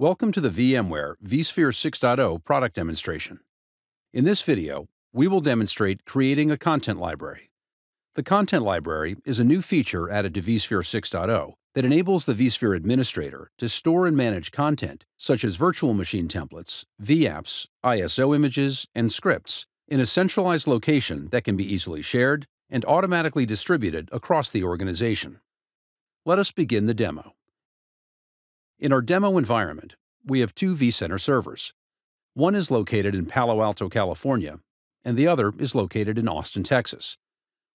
Welcome to the VMware vSphere 6.0 product demonstration. In this video, we will demonstrate creating a content library. The content library is a new feature added to vSphere 6.0 that enables the vSphere administrator to store and manage content such as virtual machine templates, vApps, ISO images, and scripts in a centralized location that can be easily shared and automatically distributed across the organization. Let us begin the demo. In our demo environment, we have two vCenter servers. One is located in Palo Alto, California, and the other is located in Austin, Texas.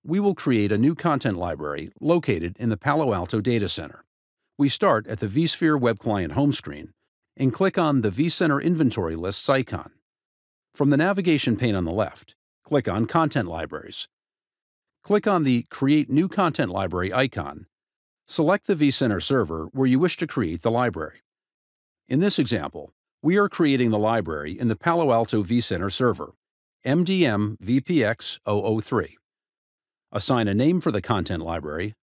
We will create a new content library located in the Palo Alto data center. We start at the vSphere Web Client home screen and click on the vCenter Inventory Lists icon. From the navigation pane on the left, click on Content Libraries. Click on the Create New Content Library icon. Select the vCenter server where you wish to create the library. In this example, we are creating the library in the Palo Alto vCenter server, MDM-VPX-003. Assign a name for the content library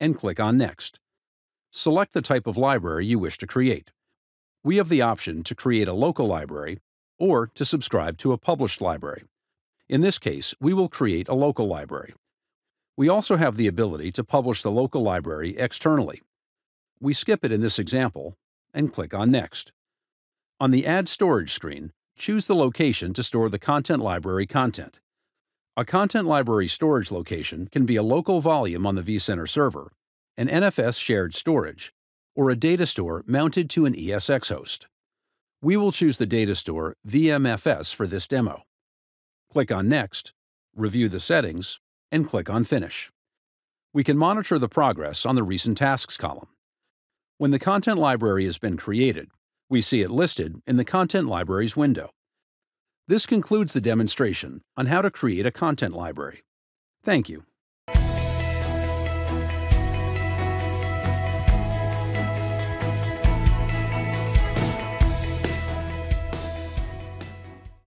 and click on Next. Select the type of library you wish to create. We have the option to create a local library or to subscribe to a published library. In this case, we will create a local library. We also have the ability to publish the local library externally. We skip it in this example and click on Next. On the Add Storage screen, choose the location to store the content library content. A content library storage location can be a local volume on the vCenter server, an NFS shared storage, or a data store mounted to an ESX host. We will choose the data store VMFS for this demo. Click on Next, review the settings, and click on Finish. We can monitor the progress on the Recent Tasks column. When the content library has been created, we see it listed in the Content Libraries window. This concludes the demonstration on how to create a content library. Thank you.